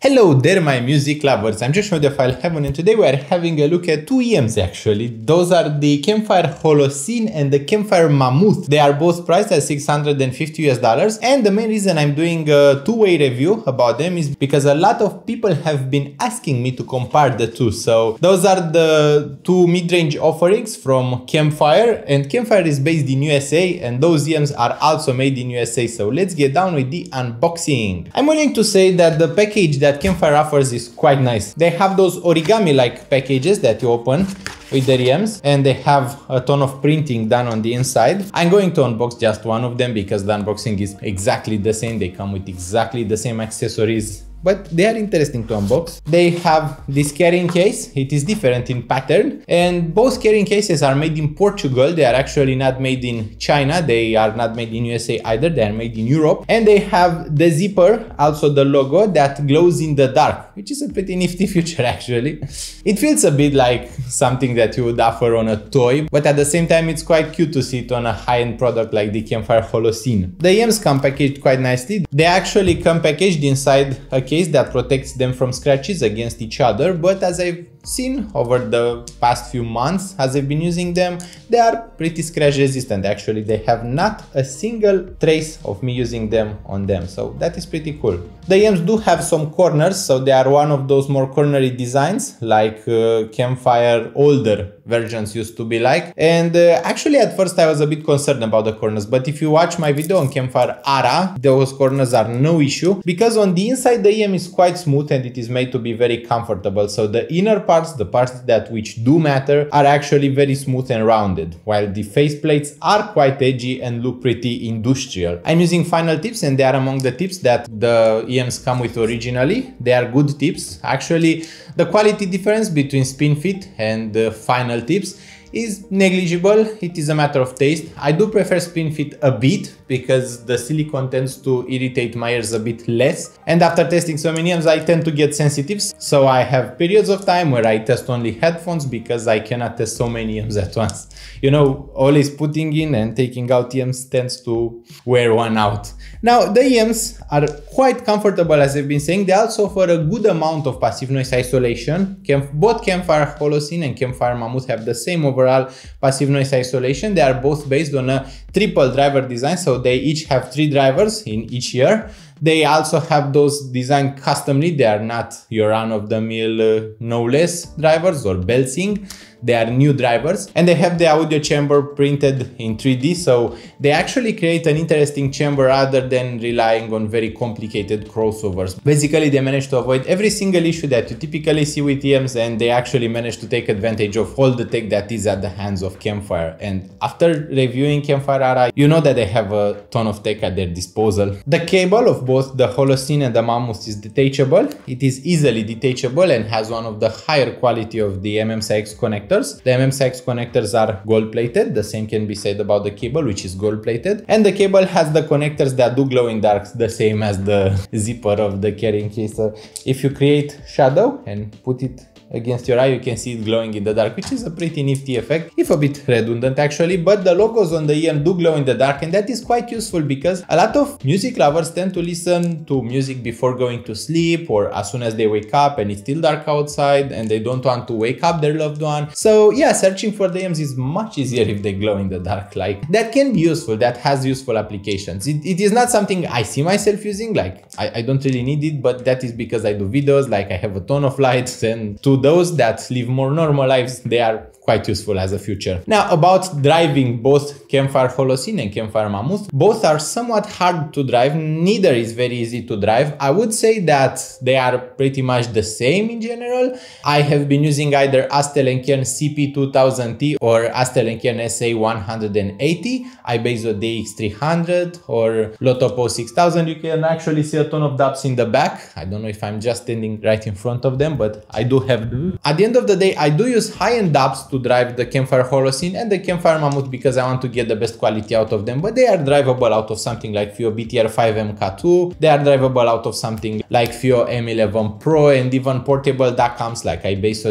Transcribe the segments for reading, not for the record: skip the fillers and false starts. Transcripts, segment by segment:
Hello there my music lovers, I'm Josh from Audiophile Heaven and today we are having a look at two EMs actually. Those are the Campfire Holocene and the Campfire Mammoth. They are both priced at $650 US and the main reason I'm doing a two-way review about them is because a lot of people have been asking me to compare the two. So those are the two mid-range offerings from Campfire, and Campfire is based in USA and those EMs are also made in USA. So let's get down with the unboxing. I'm willing to say that the package that Campfire offers is quite nice. They have those origami-like packages that you open with their EMs, and they have a ton of printing done on the inside. I'm going to unbox just one of them because the unboxing is exactly the same. They come with exactly the same accessories, but they are interesting to unbox. They have this carrying case. It is different in pattern, and both carrying cases are made in Portugal. They are actually not made in China. They are not made in USA either. They are made in Europe, and they have the zipper, also the logo that glows in the dark, which is a pretty nifty feature actually. It feels a bit like something that you would offer on a toy, but at the same time it's quite cute to see it on a high-end product like the Campfire Holocene. The EMs come packaged quite nicely. They actually come packaged inside a case that protects them from scratches against each other, but as I've seen over the past few months as I've been using them, they are pretty scratch resistant actually. They have not a single trace of me using them on them, so that is pretty cool. The EMs do have some corners, so they are one of those more cornery designs like Campfire older versions used to be like, and actually at first I was a bit concerned about the corners, but if you watch my video on Campfire Ara, those corners are no issue because on the inside the EM is quite smooth and it is made to be very comfortable, so the inner parts, the parts that which do matter, are actually very smooth and rounded, while the face plates are quite edgy and look pretty industrial. I'm using final tips and they are among the tips that the EMs come with originally. They are good tips. Actually, the quality difference between SpinFit and the final tips is negligible. It is a matter of taste. I do prefer SpinFit a bit because the silicone tends to irritate my ears a bit less, and after testing so many EMs I tend to get sensitive, so I have periods of time where I test only headphones because I cannot test so many EMs at once. You know, always putting in and taking out EMs tends to wear one out. Now the EMs are quite comfortable, as I've been saying. They also offer a good amount of passive noise isolation. Both Campfire Holocene and Campfire Mammoth have the same overall passive noise isolation. They are both based on a triple driver design, so they each have three drivers in each ear. They also have those designed customly. They are not your run-of-the-mill no less drivers or bell sync. They are new drivers, and they have the audio chamber printed in 3D, so they actually create an interesting chamber rather than relying on very complicated crossovers. Basically, they manage to avoid every single issue that you typically see with EMs, and they actually manage to take advantage of all the tech that is at the hands of Campfire. And after reviewing Campfire Ara, you know that they have a ton of tech at their disposal. The cable of both the Holocene and the Mammoth is detachable. It is easily detachable and has one of the higher quality of the MMCX connectors. The MMCX connectors are gold plated. The same can be said about the cable, which is gold plated, and the cable has the connectors that do glow in darks, the same as the zipper of the carrying case. So if you create shadow and put it against your eye, you can see it glowing in the dark, which is a pretty nifty effect, if a bit redundant actually, but the logos on the EM do glow in the dark, and that is quite useful because a lot of music lovers tend to listen to music before going to sleep or as soon as they wake up and it's still dark outside and they don't want to wake up their loved one. So yeah, searching for the EMs is much easier if they glow in the dark. Like, that can be useful, that has useful applications. It is not something I see myself using, like I don't really need it, but that is because I do videos, like I have a ton of lights, and to those that live more normal lives, they are quite useful as a future. Now, about driving both Campfire Holocene and Campfire Mammoth, both are somewhat hard to drive. Neither is very easy to drive. I would say that they are pretty much the same in general. I have been using either Astell and Kern CP2000T or Astell and Kern SA180. iBasso DX300 or Lotoo PAW 6000. You can actually see a ton of dubs in the back. I don't know if I'm just standing right in front of them, but I do have. At the end of the day, I do use high-end dubs to to drive the Campfire Holocene and the Campfire Mammoth because I want to get the best quality out of them, but they are drivable out of something like FIO BTR5 MK2, they are drivable out of something like FIO M11 Pro, and even portable that comes like iBasso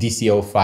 DC05.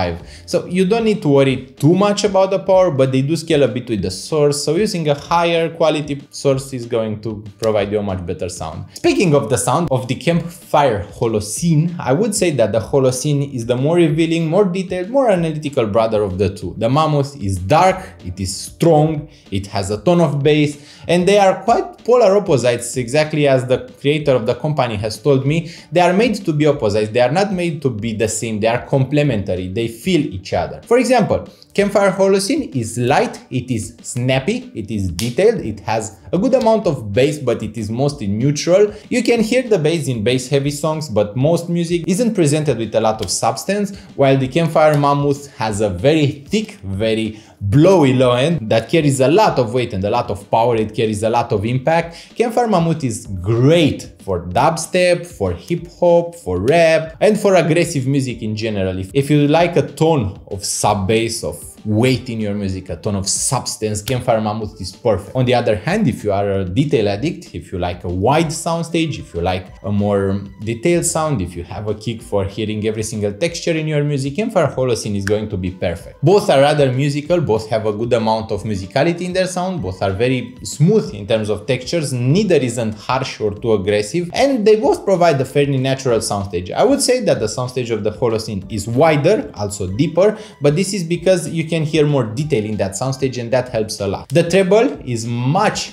So you don't need to worry too much about the power, but they do scale a bit with the source, so using a higher quality source is going to provide you a much better sound. Speaking of the sound of the Campfire Holocene, I would say that the Holocene is the more revealing, more detailed, more analytical brother of the two. The Mammoth is dark, it is strong, it has a ton of bass, and they are quite polar opposites, exactly as the creator of the company has told me. They are made to be opposites, they are not made to be the same, they are complementary, they feel each other. For example, Campfire Holocene is light, it is snappy, it is detailed, it has a good amount of bass, but it is mostly neutral. You can hear the bass in bass heavy songs, but most music isn't presented with a lot of substance, while the Campfire Mammoth has a very thick, very blowy low end that carries a lot of weight and a lot of power, it carries a lot of impact. Campfire Mammoth is great for dubstep, for hip hop, for rap, and for aggressive music in general. If you like a ton of sub bass, of weight in your music, a ton of substance, Campfire Mammoth is perfect. On the other hand, if you are a detail addict, if you like a wide soundstage, if you like a more detailed sound, if you have a kick for hearing every single texture in your music, Campfire Holocene is going to be perfect. Both are rather musical, both have a good amount of musicality in their sound, both are very smooth in terms of textures, neither isn't harsh or too aggressive, and they both provide a fairly natural soundstage. I would say that the soundstage of the Holocene is wider, also deeper, but this is because you can hear more detail in that soundstage and that helps a lot. The treble is much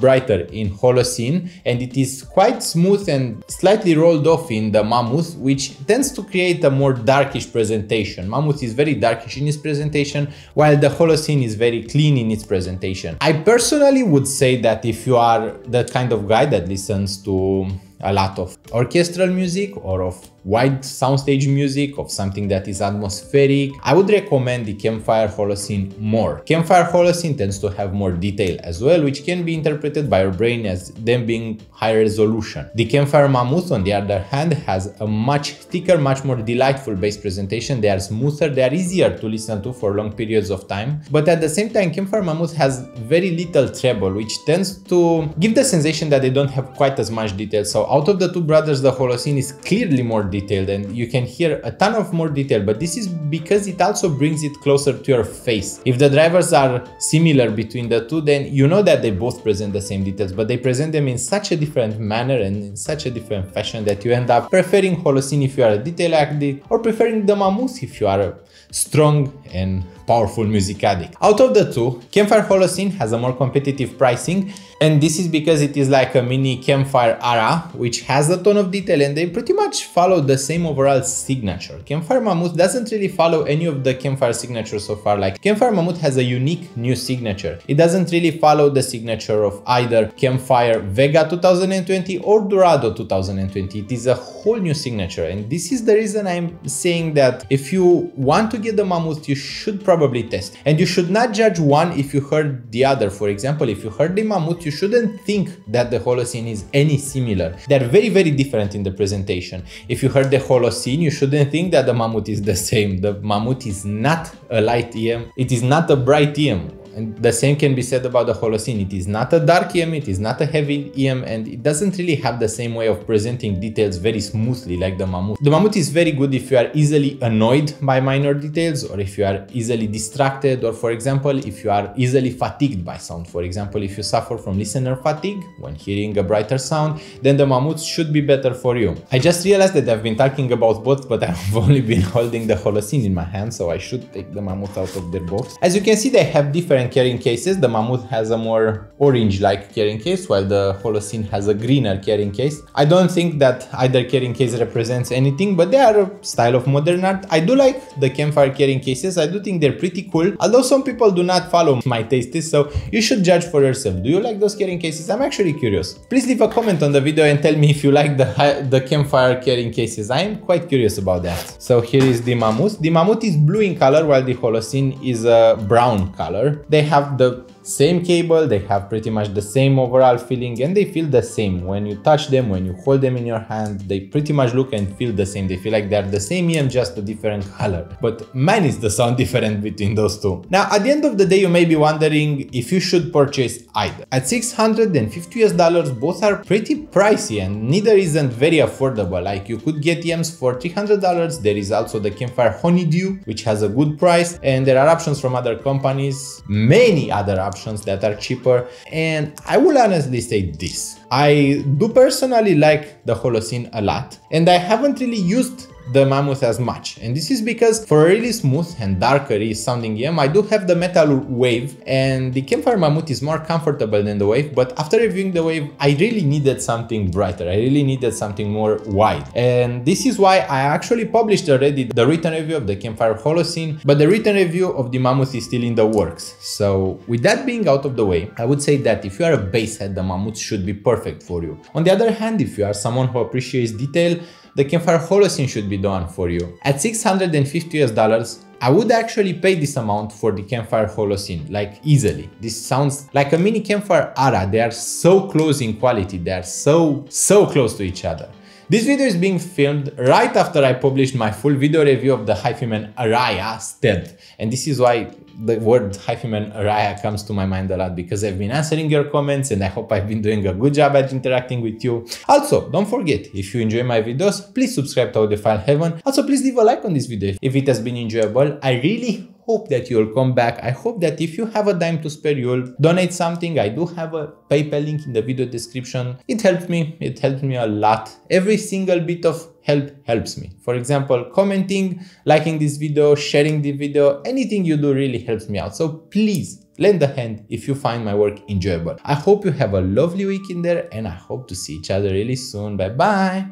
brighter in Holocene and it is quite smooth and slightly rolled off in the Mammoth, which tends to create a more darkish presentation. Mammoth is very darkish in its presentation, while the Holocene is very clean in its presentation. I personally would say that if you are the kind of guy that listens to a lot of orchestral music or of wide soundstage music, of something that is atmospheric, I would recommend the Campfire Holocene more. Campfire Holocene tends to have more detail as well, which can be interpreted by your brain as them being high resolution. The Campfire Mammoth, on the other hand, has a much thicker, much more delightful bass presentation. They are smoother, they are easier to listen to for long periods of time. But at the same time, Campfire Mammoth has very little treble, which tends to give the sensation that they don't have quite as much detail. So out of the two brothers, the Holocene is clearly more detailed and you can hear a ton of more detail, but this is because it also brings it closer to your face. If the drivers are similar between the two, then you know that they both present the same details, but they present them in such a different manner and in such a different fashion that you end up preferring Holocene if you are a detail addict or preferring the Mammoth if you are a strong and powerful music addict. Out of the two, Campfire Holocene has a more competitive pricing, and this is because it is like a mini Campfire Ara, which has a ton of detail and they pretty much follow the same overall signature. Campfire Mammoth doesn't really follow any of the Campfire signatures so far. Like, Campfire Mammoth has a unique new signature. It doesn't really follow the signature of either Campfire Vega 2020 or Dorado 2020. It is a whole new signature, and this is the reason I'm saying that if you want to get the Mammoth, you should probably test. And you should not judge one if you heard the other. For example, if you heard the Mammoth, you shouldn't think that the Holocene is any similar. They're very different in the presentation. If you heard the Holocene, you shouldn't think that the Mammoth is the same. The Mammoth is not a light EM, it is not a bright EM. And the same can be said about the Holocene. It is not a dark EM, it is not a heavy EM, and it doesn't really have the same way of presenting details very smoothly like the Mammoth. The Mammoth is very good if you are easily annoyed by minor details, or if you are easily distracted, or for example, if you are easily fatigued by sound. For example, if you suffer from listener fatigue when hearing a brighter sound, then the Mammoth should be better for you. I just realized that I've been talking about both, but I've only been holding the Holocene in my hand, so I should take the Mammoth out of their box. As you can see, they have different carrying cases. The Mammoth has a more orange-like carrying case, while the Holocene has a greener carrying case. I don't think that either carrying case represents anything, but they are a style of modern art. I do like the Campfire carrying cases. I do think they're pretty cool, although some people do not follow my tastes, so you should judge for yourself. Do you like those carrying cases? I'm actually curious. Please leave a comment on the video and tell me if you like the Campfire carrying cases. I am quite curious about that. So here is the Mammoth. The Mammoth is blue in color, while the Holocene is a brown color. They have the Same cable, they have pretty much the same overall feeling and they feel the same. When you touch them, when you hold them in your hand, they pretty much look and feel the same. They feel like they're the same EM, just a different color. But man, is the sound different between those two. Now, at the end of the day, you may be wondering if you should purchase either. At $650 US, both are pretty pricey and neither isn't very affordable. Like, you could get EMs for $300. There is also the Campfire Honey Dew, which has a good price, and there are options from other companies, many other options that are cheaper. And I will honestly say this, I do personally like the Holocene a lot, and I haven't really used the Mammoth as much, and this is because for a really smooth and darker sounding EM, I do have the Metal Wave, and the Campfire Mammoth is more comfortable than the Wave, but after reviewing the Wave, I really needed something brighter, I really needed something more wide, and this is why I actually published already the written review of the Campfire Holocene, but the written review of the Mammoth is still in the works. So with that being out of the way, I would say that if you are a basshead, the Mammoth should be perfect for you. On the other hand, if you are someone who appreciates detail, the Campfire Holocene should be the one for you. At $650 US, I would actually pay this amount for the Campfire Holocene, like easily. This sounds like a mini Campfire Ara. They are so close in quality, they are so close to each other. This video is being filmed right after I published my full video review of the HiFiMan Arya STD, and this is why the word HiFiMan Arya comes to my mind a lot, because I've been answering your comments and I hope I've been doing a good job at interacting with you. Also, don't forget, if you enjoy my videos, please subscribe to Audiophile Heaven. Also, please leave a like on this video if it has been enjoyable. I really hope that you'll come back. I hope that if you have a dime to spare, you'll donate something. I do have a PayPal link in the video description. It helped me a lot. Every single bit of help helps me. For example, commenting, liking this video, sharing the video, anything you do really helps me out. So please lend a hand if you find my work enjoyable. I hope you have a lovely weekend there, and I hope to see each other really soon. Bye bye.